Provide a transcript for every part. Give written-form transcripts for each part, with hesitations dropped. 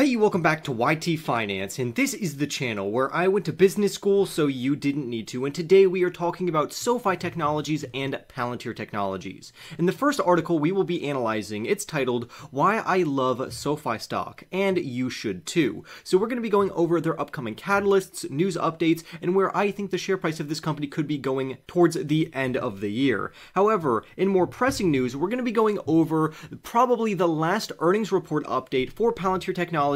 Hey, welcome back to YT Finance, and this is the channel where I went to business school so you didn't need to, and today we are talking about SoFi Technologies and Palantir Technologies. In the first article we will be analyzing, it's titled, Why I Love SoFi Stock, and You Should Too. So we're going to be going over their upcoming catalysts, news updates, and where I think the share price of this company could be going towards the end of the year. However, in more pressing news, we're going to be going over probably the last earnings report update for Palantir Technologies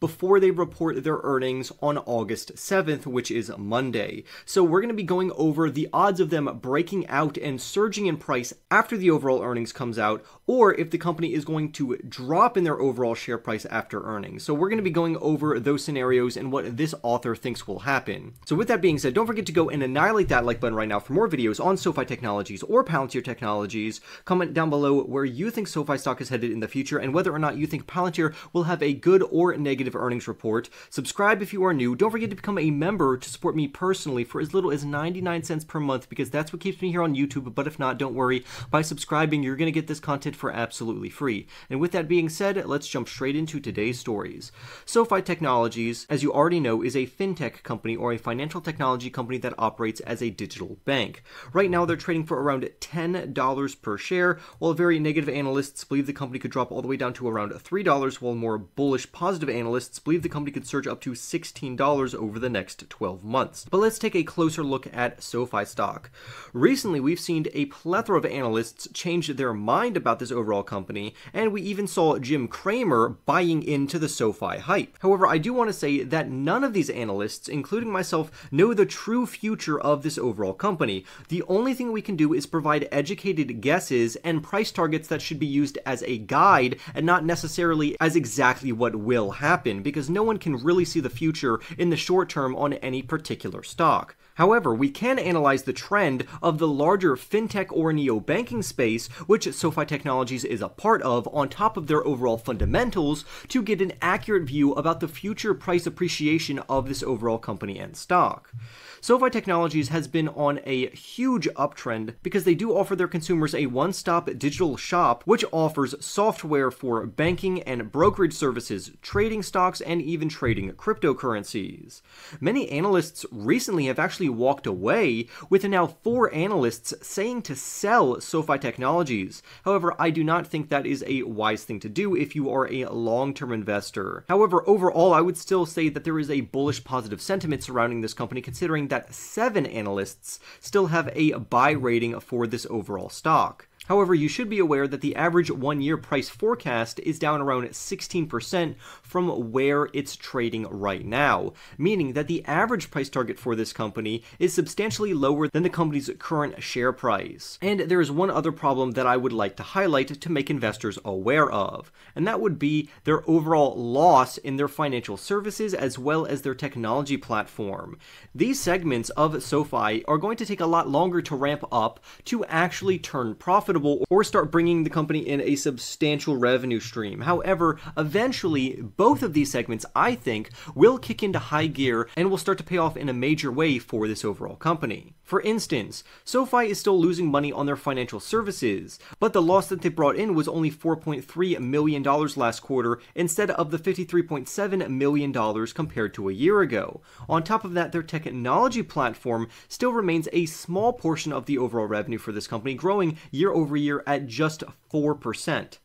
before they report their earnings on August 7th, which is Monday. So we're going to be going over the odds of them breaking out and surging in price after the overall earnings comes out, or if the company is going to drop in their overall share price after earnings. So we're going to be going over those scenarios and what this author thinks will happen. So with that being said, don't forget to go and annihilate that like button right now for more videos on SoFi Technologies or Palantir Technologies. Comment down below where you think SoFi stock is headed in the future and whether or not you think Palantir will have a good or negative earnings report. Subscribe if you are new. Don't forget to become a member to support me personally for as little as 99¢ per month, because that's what keeps me here on YouTube. But if not, don't worry. By subscribing, you're going to get this content for absolutely free. And with that being said, let's jump straight into today's stories. SoFi Technologies, as you already know, is a fintech company or a financial technology company that operates as a digital bank. Right now, they're trading for around $10 per share, while very negative analysts believe the company could drop all the way down to around $3, while more bullish positive analysts believe the company could surge up to $16 over the next 12 months. But let's take a closer look at SoFi stock. Recently, we've seen a plethora of analysts change their mind about this overall company, and we even saw Jim Cramer buying into the SoFi hype. However, I do want to say that none of these analysts, including myself, know the true future of this overall company. The only thing we can do is provide educated guesses and price targets that should be used as a guide and not necessarily as exactly what will happen, because no one can really see the future in the short term on any particular stock. However, we can analyze the trend of the larger fintech or neo-banking space, which SoFi Technologies is a part of, on top of their overall fundamentals to get an accurate view about the future price appreciation of this overall company and stock. SoFi Technologies has been on a huge uptrend because they do offer their consumers a one-stop digital shop, which offers software for banking and brokerage services, trading stocks, and even trading cryptocurrencies. Many analysts recently have actually walked away, with now 4 analysts saying to sell SoFi Technologies. However, I do not think that is a wise thing to do if you are a long-term investor. However, overall, I would still say that there is a bullish positive sentiment surrounding this company, considering that 7 analysts still have a buy rating for this overall stock. However, you should be aware that the average one-year price forecast is down around 16% from where it's trading right now, meaning that the average price target for this company is substantially lower than the company's current share price. And there is one other problem that I would like to highlight to make investors aware of, and that would be their overall loss in their financial services as well as their technology platform. These segments of SoFi are going to take a lot longer to ramp up to actually turn profitable or start bringing the company in a substantial revenue stream. However, eventually, both of these segments, I think, will kick into high gear and will start to pay off in a major way for this overall company. For instance, SoFi is still losing money on their financial services, but the loss that they brought in was only $4.3 million last quarter instead of the $53.7 million compared to a year ago. On top of that, their technology platform still remains a small portion of the overall revenue for this company, growing year over year at just 4%.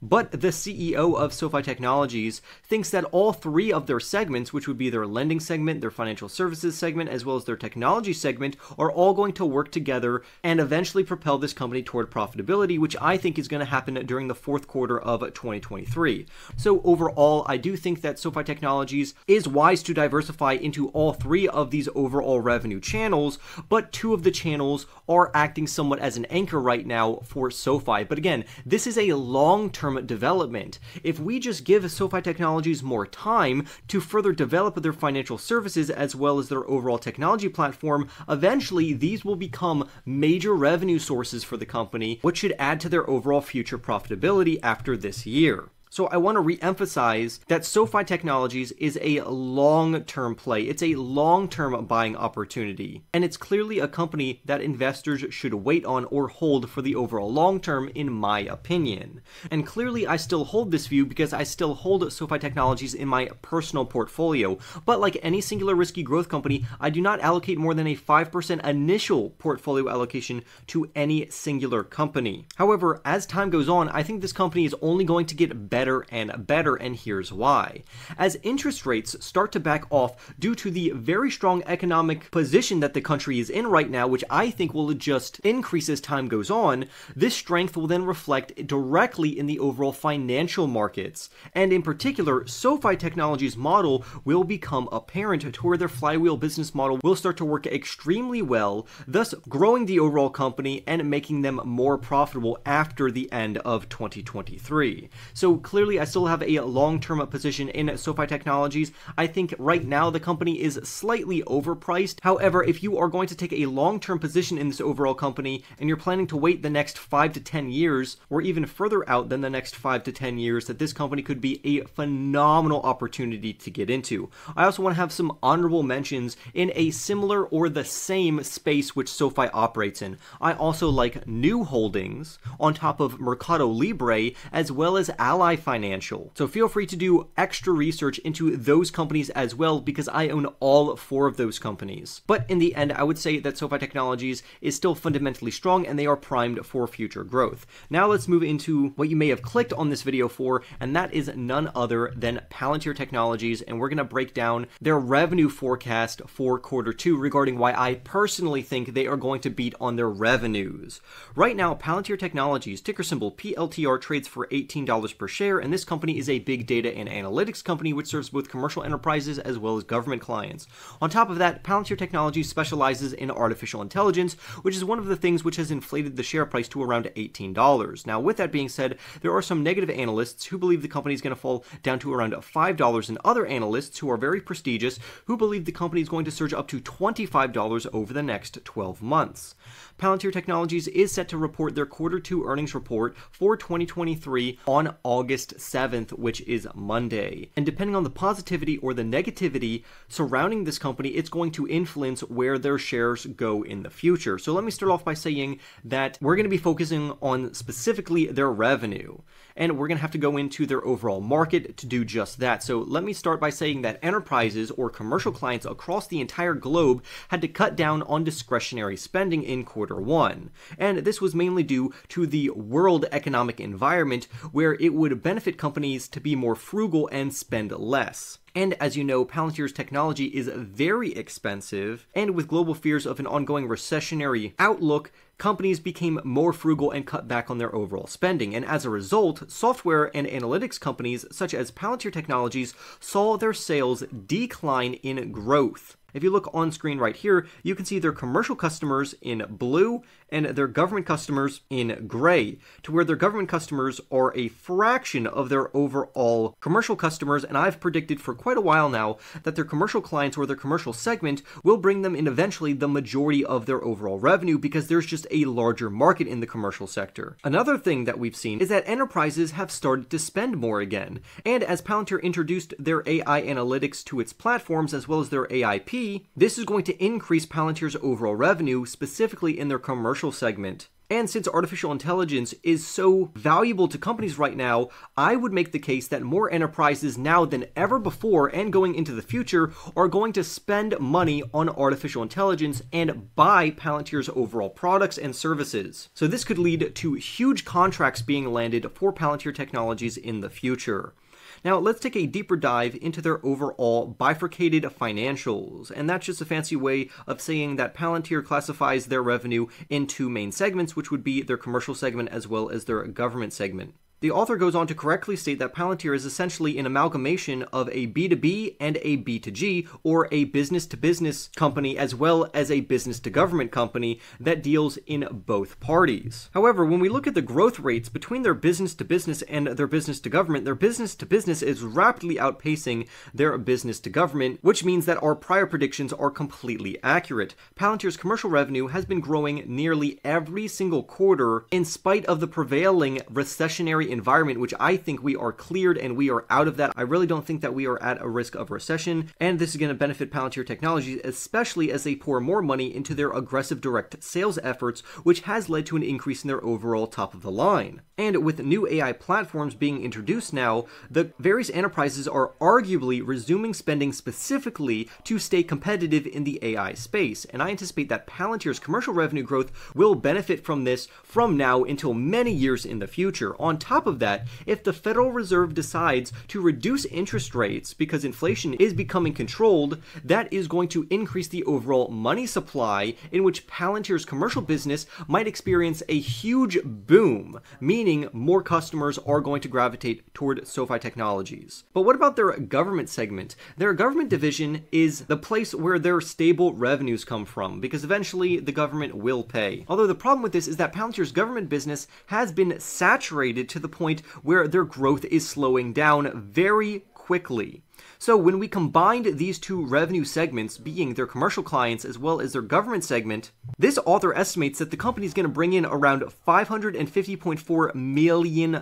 But the CEO of SoFi Technologies thinks that all 3 of their segments, which would be their lending segment, their financial services segment, as well as their technology segment, are all going to work together and eventually propel this company toward profitability, which I think is going to happen during the fourth quarter of 2023. So overall, I do think that SoFi Technologies is wise to diversify into all 3 of these overall revenue channels, but 2 of the channels are acting somewhat as an anchor right now for SoFi. But again, this is a long-term development. If we just give SoFi Technologies more time to further develop their financial services as well as their overall technology platform, eventually these will become major revenue sources for the company, which should add to their overall future profitability after this year. So I want to reemphasize that SoFi Technologies is a long-term play. It's a long-term buying opportunity, and it's clearly a company that investors should wait on or hold for the overall long term, in my opinion. And clearly I still hold this view because I still hold SoFi Technologies in my personal portfolio. But like any singular risky growth company, I do not allocate more than a 5% initial portfolio allocation to any singular company. However, as time goes on, I think this company is only going to get better and better, and here's why. As interest rates start to back off due to the very strong economic position that the country is in right now, which I think will just increase as time goes on, this strength will then reflect directly in the overall financial markets. And in particular, SoFi Technologies' model will become apparent to where their flywheel business model will start to work extremely well, thus growing the overall company and making them more profitable after the end of 2023. So clearly I still have a long-term position in SoFi Technologies. I think right now the company is slightly overpriced. However, if you are going to take a long-term position in this overall company and you're planning to wait the next 5 to 10 years, or even further out than the next 5 to 10 years, that this company could be a phenomenal opportunity to get into. I also want to have some honorable mentions in a similar or the same space which SoFi operates in. I also like New Holdings on top of Mercado Libre, as well as Ally Financial. So feel free to do extra research into those companies as well, because I own all 4 of those companies. But in the end, I would say that SoFi Technologies is still fundamentally strong and they are primed for future growth. Now let's move into what you may have clicked on this video for, and that is none other than Palantir Technologies, and we're going to break down their revenue forecast for Q2 regarding why I personally think they are going to beat on their revenues. Right now, Palantir Technologies, ticker symbol PLTR, trades for $18 per share, and this company is a big data and analytics company which serves both commercial enterprises as well as government clients. On top of that, Palantir Technologies specializes in artificial intelligence, which is one of the things which has inflated the share price to around $18. Now, with that being said, there are some negative analysts who believe the company is going to fall down to around $5, and other analysts who are very prestigious who believe the company is going to surge up to $25 over the next 12 months. Palantir Technologies is set to report their Q2 earnings report for 2023 on August 7th, which is Monday. And depending on the positivity or the negativity surrounding this company, it's going to influence where their shares go in the future. So let me start off by saying that we're going to be focusing on specifically their revenue, and we're going to have to go into their overall market to do just that. So let me start by saying that enterprises or commercial clients across the entire globe had to cut down on discretionary spending in Q1, and this was mainly due to the world economic environment, where it would benefit companies to be more frugal and spend less. And as you know, Palantir's technology is very expensive, and with global fears of an ongoing recessionary outlook, companies became more frugal and cut back on their overall spending. And as a result, software and analytics companies such as Palantir Technologies saw their sales decline in growth. If you look on screen right here, you can see their commercial customers in blue and their government customers in gray, to where their government customers are a fraction of their overall commercial customers. And I've predicted for quite a while now that their commercial clients or their commercial segment will bring them in eventually the majority of their overall revenue, because there's just a larger market in the commercial sector. Another thing that we've seen is that enterprises have started to spend more again. And as Palantir introduced their AI analytics to its platforms as well as their AIP, this is going to increase Palantir's overall revenue, specifically in their commercial segment. And since artificial intelligence is so valuable to companies right now, I would make the case that more enterprises now than ever before and going into the future are going to spend money on artificial intelligence and buy Palantir's overall products and services. So this could lead to huge contracts being landed for Palantir Technologies in the future. Now, let's take a deeper dive into their overall bifurcated financials, and that's just a fancy way of saying that Palantir classifies their revenue in 2 main segments, which would be their commercial segment as well as their government segment. The author goes on to correctly state that Palantir is essentially an amalgamation of a B2B and a B2G, or a business-to-business company as well as a business-to-government company that deals in both parties. However, when we look at the growth rates between their business-to-business and their business-to-government, their business-to-business is rapidly outpacing their business-to-government, which means that our prior predictions are completely accurate. Palantir's commercial revenue has been growing nearly every single quarter in spite of the prevailing recessionary regulatory environment, which I think we are cleared and we are out of that. I really don't think that we are at a risk of recession, and this is going to benefit Palantir Technologies, especially as they pour more money into their aggressive direct sales efforts, which has led to an increase in their overall top of the line. And with new AI platforms being introduced now, the various enterprises are arguably resuming spending specifically to stay competitive in the AI space, and I anticipate that Palantir's commercial revenue growth will benefit from this from now until many years in the future. On top of that, if the Federal Reserve decides to reduce interest rates because inflation is becoming controlled, that is going to increase the overall money supply, in which Palantir's commercial business might experience a huge boom, meaning more customers are going to gravitate toward SoFi Technologies. But what about their government segment? Their government division is the place where their stable revenues come from, because eventually the government will pay. Although the problem with this is that Palantir's government business has been saturated to the point where their growth is slowing down very quickly. So when we combined these two revenue segments, being their commercial clients as well as their government segment, this author estimates that the company is going to bring in around $550.4 million,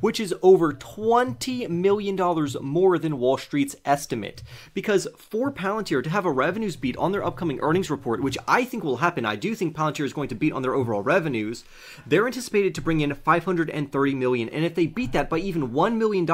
which is over $20 million more than Wall Street's estimate. Because for Palantir to have a revenues beat on their upcoming earnings report, which I think will happen, I do think Palantir is going to beat on their overall revenues, they're anticipated to bring in $530 million, and if they beat that by even $1 million,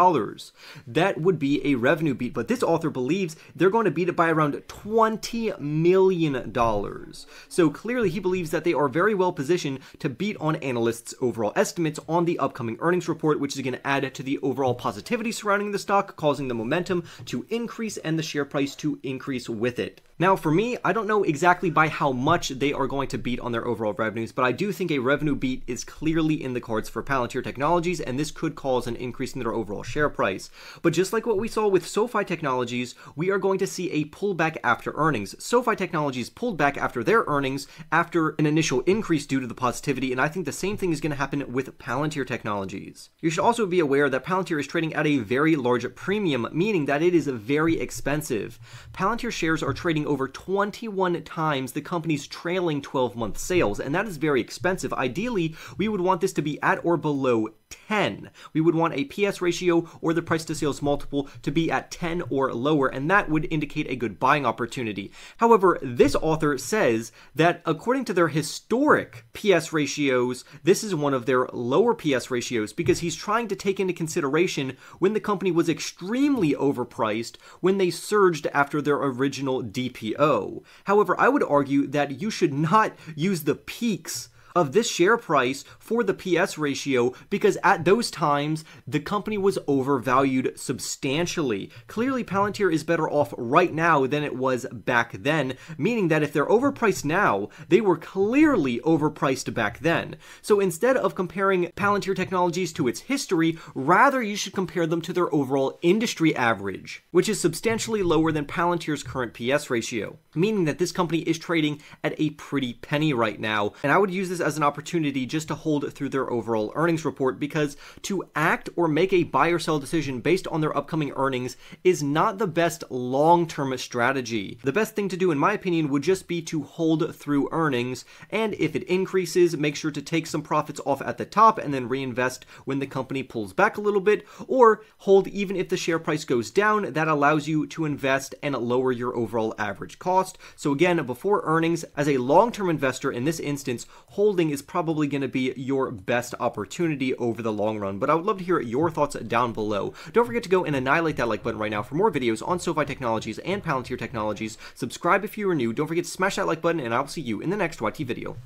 that would be a revenue beat, but this author believes they're going to beat it by around $20 million. So clearly he believes that they are very well positioned to beat on analysts' overall estimates on the upcoming earnings report, which is going to add to the overall positivity surrounding the stock, causing the momentum to increase and the share price to increase with it. Now for me, I don't know exactly by how much they are going to beat on their overall revenues, but I do think a revenue beat is clearly in the cards for Palantir Technologies, and this could cause an increase in their overall share price. But just like what we saw with SoFi Technologies, we are going to see a pullback after earnings. SoFi Technologies pulled back after their earnings after an initial increase due to the positivity, and I think the same thing is going to happen with Palantir Technologies. You should also be aware that Palantir is trading at a very large premium, meaning that it is very expensive. Palantir shares are trading over 21 times the company's trailing 12-month sales, and that is very expensive. Ideally, we would want this to be at or below 10. We would want a PS ratio, or the price to sales multiple, to be at 10 or lower, and that would indicate a good buying opportunity. However, this author says that according to their historic PS ratios, this is one of their lower PS ratios, because he's trying to take into consideration when the company was extremely overpriced when they surged after their original DPO. However, I would argue that you should not use the peaks of this share price for the PS ratio, because at those times the company was overvalued substantially. Clearly Palantir is better off right now than it was back then, meaning that if they're overpriced now, they were clearly overpriced back then. So instead of comparing Palantir Technologies to its history, rather you should compare them to their overall industry average, which is substantially lower than Palantir's current PS ratio, meaning that this company is trading at a pretty penny right now, and I would use this as an opportunity just to hold through their overall earnings report, because to act or make a buy or sell decision based on their upcoming earnings is not the best long-term strategy. The best thing to do, in my opinion, would just be to hold through earnings, and if it increases, make sure to take some profits off at the top and then reinvest when the company pulls back a little bit, or hold even if the share price goes down. That allows you to invest and lower your overall average cost. So again, before earnings, as a long-term investor in this instance, holding is probably going to be your best opportunity over the long run. But I would love to hear your thoughts down below. Don't forget to go and annihilate that like button right now for more videos on SoFi Technologies and Palantir Technologies. Subscribe if you are new. Don't forget to smash that like button, and I will see you in the next YT video.